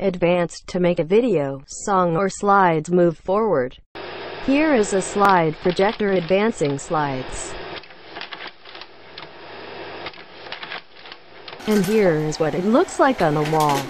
advanced to make a video, song or slides move forward. Here is a slide projector advancing slides. And here is what it looks like on a wall.